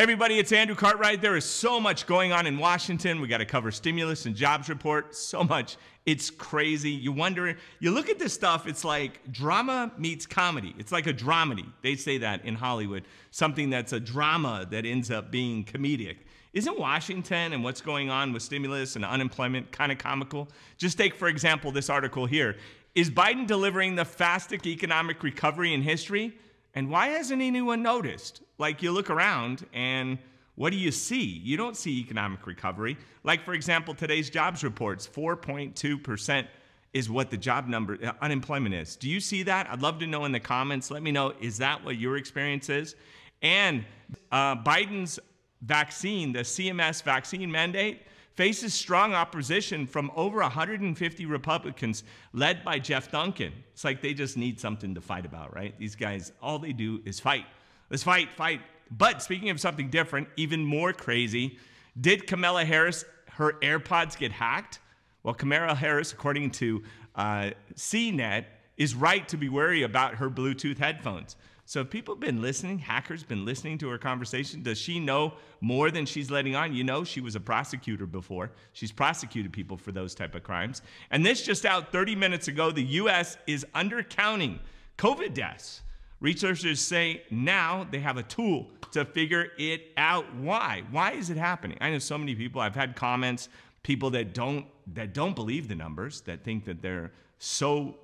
Hey everybody, it's Andrew Cartwright. There is so much going on in Washington. We got to cover stimulus and jobs report, so much. It's crazy. You wonder, you look at this stuff, it's like drama meets comedy. It's like a dramedy. They say that in Hollywood, something that's a drama that ends up being comedic. Isn't Washington and what's going on with stimulus and unemployment kind of comical? Just take, for example, this article here. Is Biden delivering the fastest economic recovery in history? And why hasn't anyone noticed? Like, you look around and what do you see? You don't see economic recovery. Like, for example, today's jobs reports, 4.2% is what the job number, unemployment is. Do you see that? I'd love to know in the comments. Let me know, is that what your experience is? And Biden's vaccine, the CMS vaccine mandate, faces strong opposition from over 150 Republicans led by Jeff Duncan. It's like they just need something to fight about, right? These guys, all they do is fight. Let's fight, fight. But speaking of something different, even more crazy, did Kamala Harris, her AirPods get hacked? Well, Kamala Harris, according to CNET, is right to be wary about her Bluetooth headphones. So if people have been listening, hackers been listening to her conversation, does she know more than she's letting on? You know, she was a prosecutor before. She's prosecuted people for those type of crimes. And this just out 30 minutes ago, the U.S. is undercounting COVID deaths. Researchers say now they have a tool to figure it out. Why? Why is it happening? I know so many people. I've had comments, people that don't believe the numbers, that think that they're so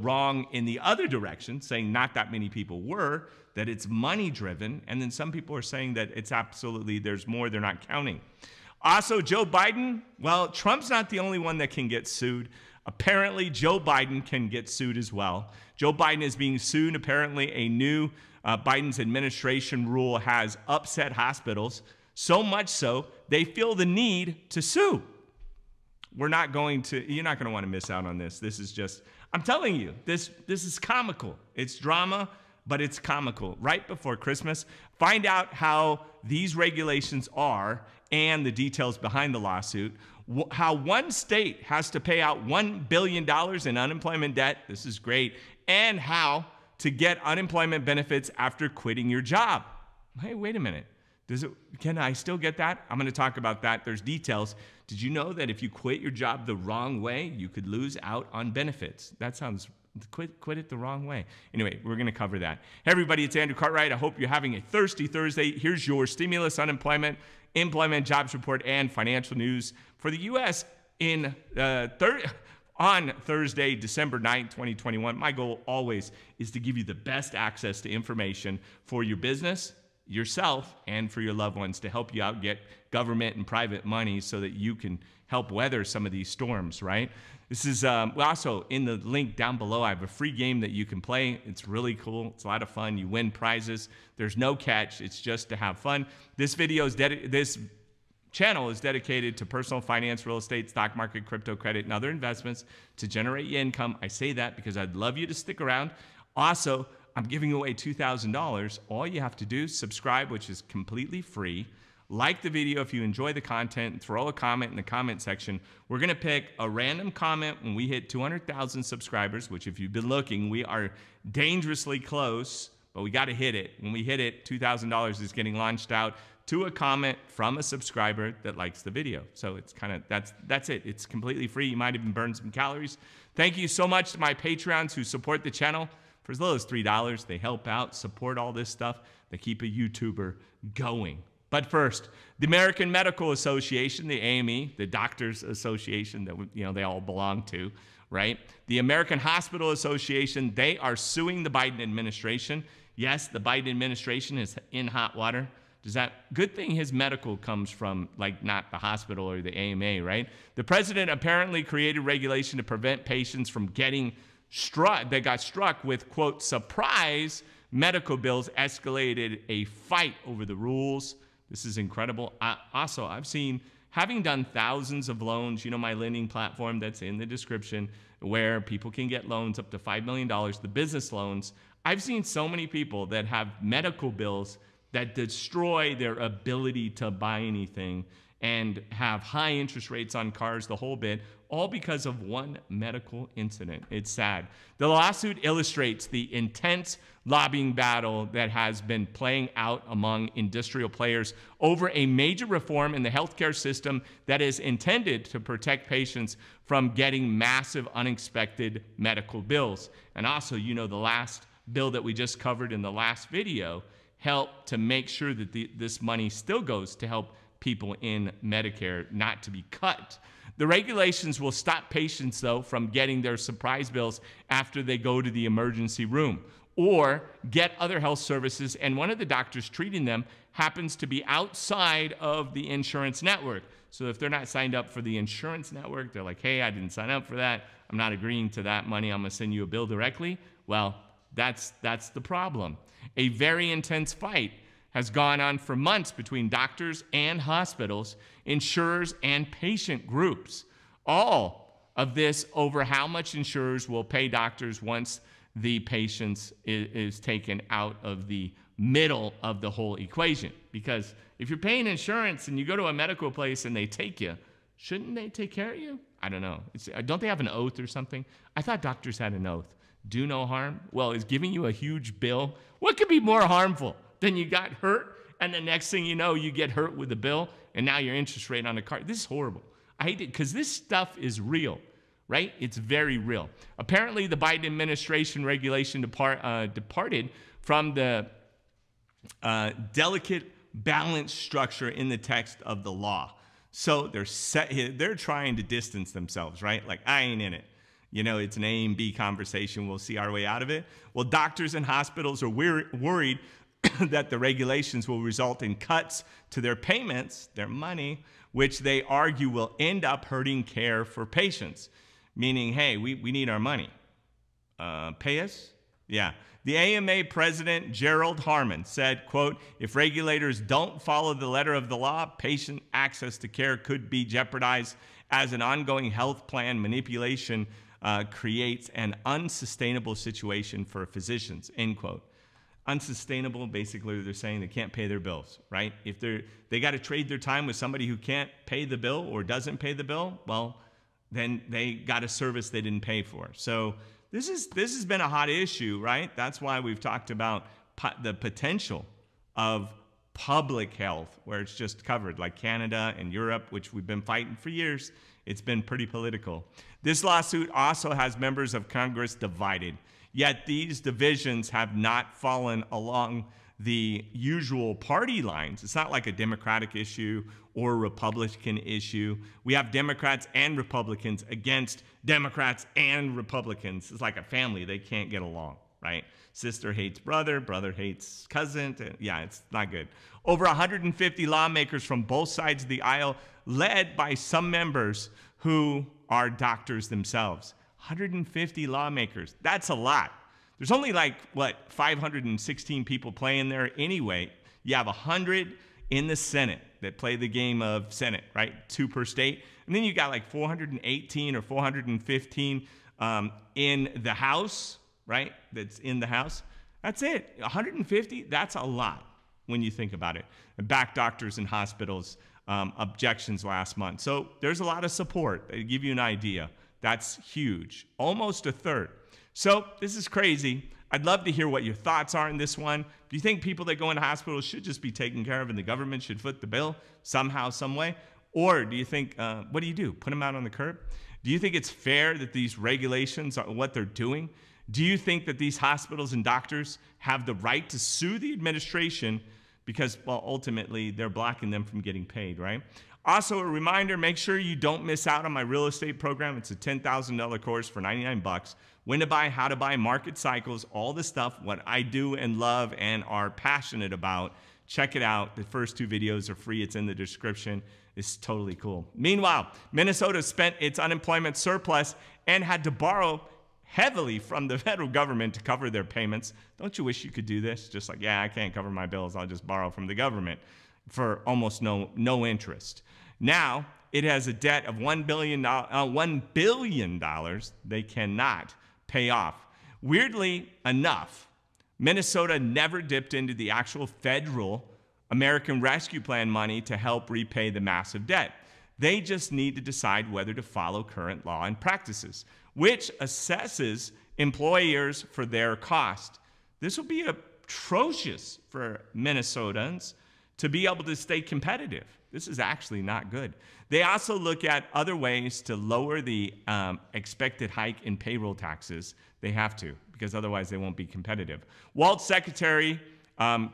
wrong in the other direction, saying not that many people were, that it's money driven. And then some people are saying that it's absolutely, there's more, they're not counting. Also, Joe Biden, well, Trump's not the only one that can get sued. Apparently, Joe Biden can get sued as well. Joe Biden is being sued. Apparently, a new Biden's administration rule has upset hospitals, so much so they feel the need to sue. We're not going to, you're not going to want to miss out on this. This is just, I'm telling you, this is comical. It's drama, but it's comical. Right before Christmas, find out how these regulations are and the details behind the lawsuit, how one state has to pay out $1 billion in unemployment debt. This is great. And how to get unemployment benefits after quitting your job. Hey, wait a minute. Can I still get that? I'm going to talk about that. There's details. Did you know that if you quit your job the wrong way, you could lose out on benefits? That sounds, quit it the wrong way. Anyway, we're going to cover that. Hey, everybody, it's Andrew Cartwright. I hope you're having a thirsty Thursday. Here's your stimulus, unemployment, employment, jobs report, and financial news for the U.S. on Thursday, December 9th, 2021. My goal always is to give you the best access to information for your business, yourself, and for your loved ones, to help you out get government and private money so that you can help weather some of these storms, right? This is also in the link down below. I have a free game that you can play. It's really cool. It's a lot of fun. You win prizes. There's no catch. It's just to have fun. This video is this channel is dedicated to personal finance, real estate, stock market, crypto, credit, and other investments to generate your income. I say that because I'd love you to stick around. Also, I'm giving away $2,000. All you have to do is subscribe, which is completely free. Like the video if you enjoy the content, and throw a comment in the comment section. We're going to pick a random comment when we hit 200,000 subscribers, which, if you've been looking, we are dangerously close, but we got to hit it. When we hit it, $2,000 is getting launched out to a comment from a subscriber that likes the video. So it's kind of, that's it. It's completely free. You might even burn some calories. Thank you so much to my Patreons who support the channel. For as little as $3, they help out, support all this stuff. They keep a YouTuber going. But first, the American Medical Association, the AMA, the Doctors Association that they all belong to, right? The American Hospital Association, they are suing the Biden administration. Yes, the Biden administration is in hot water. Good thing his medical comes from, like, not the hospital or the AMA, right? The president apparently created regulation to prevent patients from getting struck. They got struck with, quote, surprise medical bills, escalated a fight over the rules. This is incredible. Also, I've seen, having done thousands of loans, you know, my lending platform that's in the description, where people can get loans up to $5 million, the business loans. I've seen so many people that have medical bills that destroy their ability to buy anything and have high interest rates on cars, the whole bit, all because of one medical incident. It's sad. The lawsuit illustrates the intense lobbying battle that has been playing out among industrial players over a major reform in the healthcare system that is intended to protect patients from getting massive unexpected medical bills. And also, you know, the last bill that we just covered in the last video helped to make sure that this money still goes to help people in Medicare, not to be cut. The regulations will stop patients, though, from getting their surprise bills after they go to the emergency room or get other health services, and one of the doctors treating them happens to be outside of the insurance network. So if they're not signed up for the insurance network, they're like, hey, I didn't sign up for that. I'm not agreeing to that money. I'm gonna send you a bill directly. Well, that's the problem. A very intense fight has gone on for months between doctors and hospitals, insurers and patient groups. All of this over how much insurers will pay doctors once the patient is taken out of the middle of the whole equation. Because if you're paying insurance and you go to a medical place and they take you, shouldn't they take care of you? I don't know. Don't they have an oath or something? I thought doctors had an oath. Do no harm? Well, is giving you a huge bill, what could be more harmful? Then you got hurt, and the next thing you know, you get hurt with the bill, and now your interest rate on the car. This is horrible. I hate it, because this stuff is real, right? It's very real. Apparently, the Biden administration regulation departed from the delicate balance structure in the text of the law. So they're trying to distance themselves, right? Like, I ain't in it. You know, it's an A and B conversation. We'll see our way out of it. Well, doctors and hospitals are worried that the regulations will result in cuts to their payments, their money, which they argue will end up hurting care for patients. Meaning, hey, we need our money. Pay us? Yeah. The AMA president, Gerald Harmon, said, quote, if regulators don't follow the letter of the law, patient access to care could be jeopardized as an ongoing health plan manipulation creates an unsustainable situation for physicians, end quote. Unsustainable, basically they're saying they can't pay their bills, right? If they got to trade their time with somebody who can't pay the bill or doesn't pay the bill, well, then they got a service they didn't pay for. So this has been a hot issue, right? That's why we've talked about the potential of public health, where it's just covered, like Canada and Europe, which we've been fighting for years. It's been pretty political. This lawsuit also has members of Congress divided. Yet these divisions have not fallen along the usual party lines. It's not like a Democratic issue or a Republican issue. We have Democrats and Republicans against Democrats and Republicans. It's like a family. They can't get along, right? Sister hates brother, brother hates cousin. Yeah, it's not good. Over 150 lawmakers from both sides of the aisle, led by some members who are doctors themselves. 150 lawmakers, that's a lot. There's only like, what, 516 people playing there anyway. You have 100 in the Senate that play the game of Senate, right? 2 per state. And then you got like 418 or 415 in the House, right? That's in the House. That's it. 150, that's a lot when you think about it. And back doctors and hospitals objections last month. So there's a lot of support. They give you an idea. That's huge, almost a third. So this is crazy. I'd love to hear what your thoughts are on this one. Do you think people that go into hospitals should just be taken care of and the government should foot the bill somehow, some way? Or do you think, what do? Put them out on the curb? Do you think it's fair that these regulations are what they're doing? Do you think that these hospitals and doctors have the right to sue the administration because, well, ultimately they're blocking them from getting paid, right? Also, a reminder, make sure you don't miss out on my real estate program. It's a $10,000 course for 99 bucks. When to buy, how to buy, market cycles, all the stuff, what I do and love and are passionate about. Check it out. The first 2 videos are free. It's in the description. It's totally cool. Meanwhile, Minnesota spent its unemployment surplus and had to borrow heavily from the federal government to cover their payments. Don't you wish you could do this? Just like, yeah, I can't cover my bills. I'll just borrow from the government for almost no interest. Now, it has a debt of $1 billion they cannot pay off. Weirdly enough, Minnesota never dipped into the actual federal American Rescue Plan money to help repay the massive debt. They just need to decide whether to follow current law and practices, which assesses employers for their cost. This will be atrocious for Minnesotans to be able to stay competitive. This is actually not good. They also look at other ways to lower the expected hike in payroll taxes. They have to, because otherwise they won't be competitive. WALT Secretary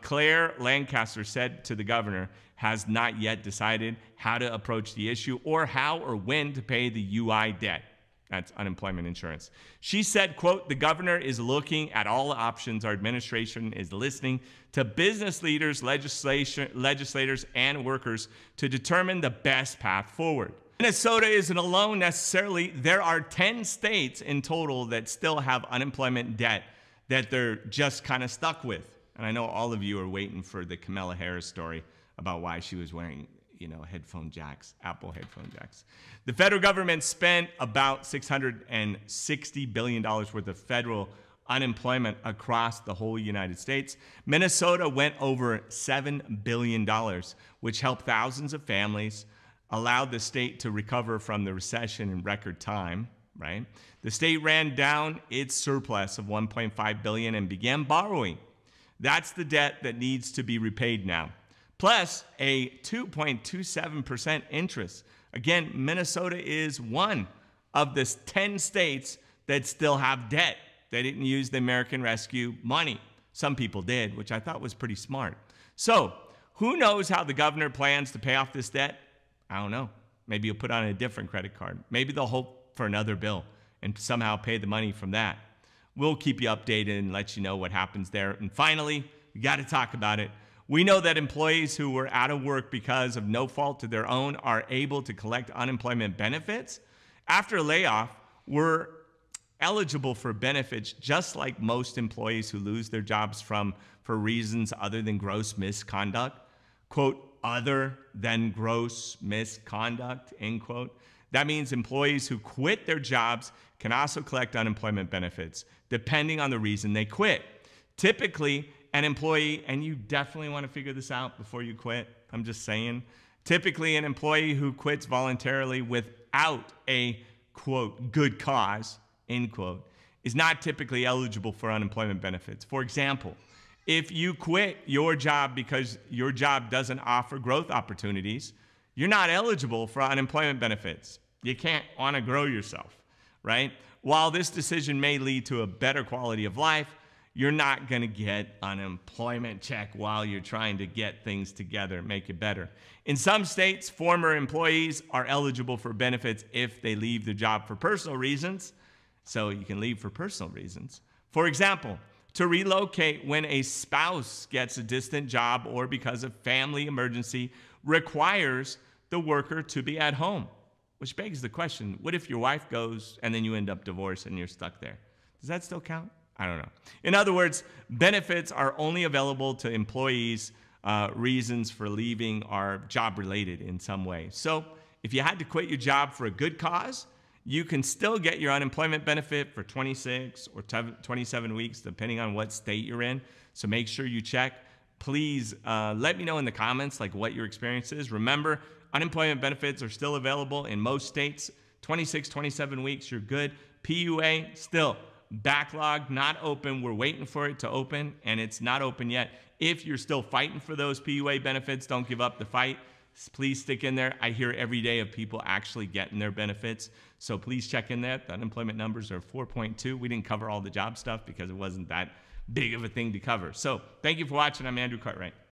Claire Lancaster said to the governor, has not yet decided how to approach the issue or how or when to pay the UI debt. That's unemployment insurance. She said, quote, the governor is looking at all options. Our administration is listening to business leaders, legislators, and workers to determine the best path forward. Minnesota isn't alone necessarily. There are 10 states in total that still have unemployment debt that they're just kind of stuck with. And I know all of you are waiting for the Kamala Harris story about why she was wearing headphone jacks, Apple headphone jacks. The federal government spent about $660 billion worth of federal unemployment across the whole United States. Minnesota went over $7 billion, which helped thousands of families, allowed the state to recover from the recession in record time, right? The state ran down its surplus of $1.5 billion and began borrowing. That's the debt that needs to be repaid now. Plus a 2.27% interest. Again, Minnesota is one of the 10 states that still have debt. They didn't use the American Rescue money. Some people did, which I thought was pretty smart. So who knows how the governor plans to pay off this debt? I don't know. Maybe he'll put on a different credit card. Maybe they'll hope for another bill and somehow pay the money from that. We'll keep you updated and let you know what happens there. And finally, we got to talk about it. We know that employees who were out of work because of no fault to their own are able to collect unemployment benefits. After a layoff, we're eligible for benefits just like most employees who lose their jobs for reasons other than gross misconduct. Quote, other than gross misconduct, end quote. That means employees who quit their jobs can also collect unemployment benefits, depending on the reason they quit. Typically, an employee, and you definitely want to figure this out before you quit, I'm just saying. Typically, an employee who quits voluntarily without a, quote, good cause, end quote, is not typically eligible for unemployment benefits. For example, if you quit your job because your job doesn't offer growth opportunities, you're not eligible for unemployment benefits. You can't want to grow yourself, right? While this decision may lead to a better quality of life, you're not going to get unemployment check while you're trying to get things together and make it better. In some states, former employees are eligible for benefits if they leave the job for personal reasons. So you can leave for personal reasons. For example, to relocate when a spouse gets a distant job or because of family emergency requires the worker to be at home, which begs the question, what if your wife goes and then you end up divorced and you're stuck there? Does that still count? I don't know. In other words, benefits are only available to employees. Reasons for leaving are job-related in some way. So if you had to quit your job for a good cause, you can still get your unemployment benefit for 26 or 27 weeks, depending on what state you're in. So make sure you check. Please let me know in the comments like what your experience is. Remember, unemployment benefits are still available in most states. 26, 27 weeks, you're good. PUA, still. Backlog, not open. We're waiting for it to open, and it's not open yet. If you're still fighting for those PUA benefits, don't give up the fight. Please stick in there. I hear every day of people actually getting their benefits. So please check in there. The unemployment numbers are 4.2. We didn't cover all the job stuff because it wasn't that big of a thing to cover. So thank you for watching. I'm Andrew Cartwright.